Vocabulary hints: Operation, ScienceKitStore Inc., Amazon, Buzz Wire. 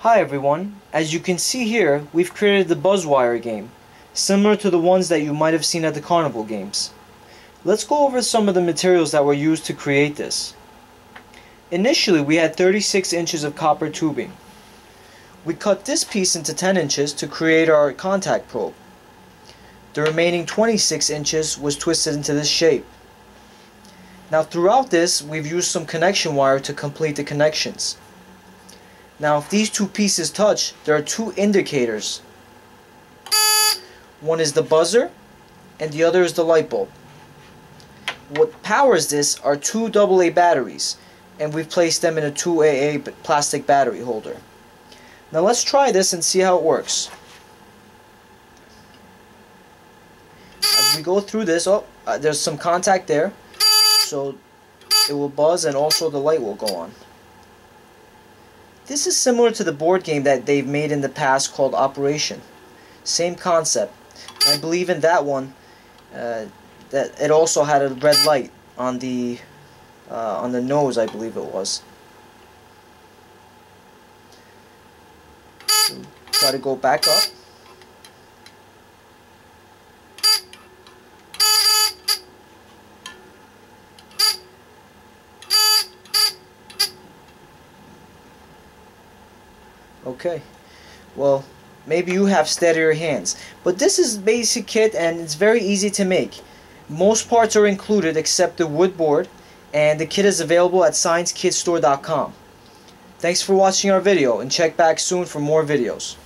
Hi everyone, as you can see here, we've created the Buzzwire game, similar to the ones that you might have seen at the carnival games. Let's go over some of the materials that were used to create this. Initially we had 36 inches of copper tubing. We cut this piece into 10 inches to create our contact probe. The remaining 26 inches was twisted into this shape. Now throughout this we've used some connection wire to complete the connections. Now if these two pieces touch, there are two indicators. One is the buzzer and the other is the light bulb. What powers this are two AA batteries, and we've placed them in a 2AA plastic battery holder. Now let's try this and see how it works. As we go through this, there's some contact there, so it will buzz and also the light will go on. This is similar to the board game that they've made in the past called Operation. Same concept. I believe in that one that it also had a red light on the nose, I believe it was. So try to go back up. Okay, well, maybe you have steadier hands, but this is basic kit and it's very easy to make. Most parts are included except the wood board, and the kit is available at ScienceKitStore.com. Thanks for watching our video, and check back soon for more videos.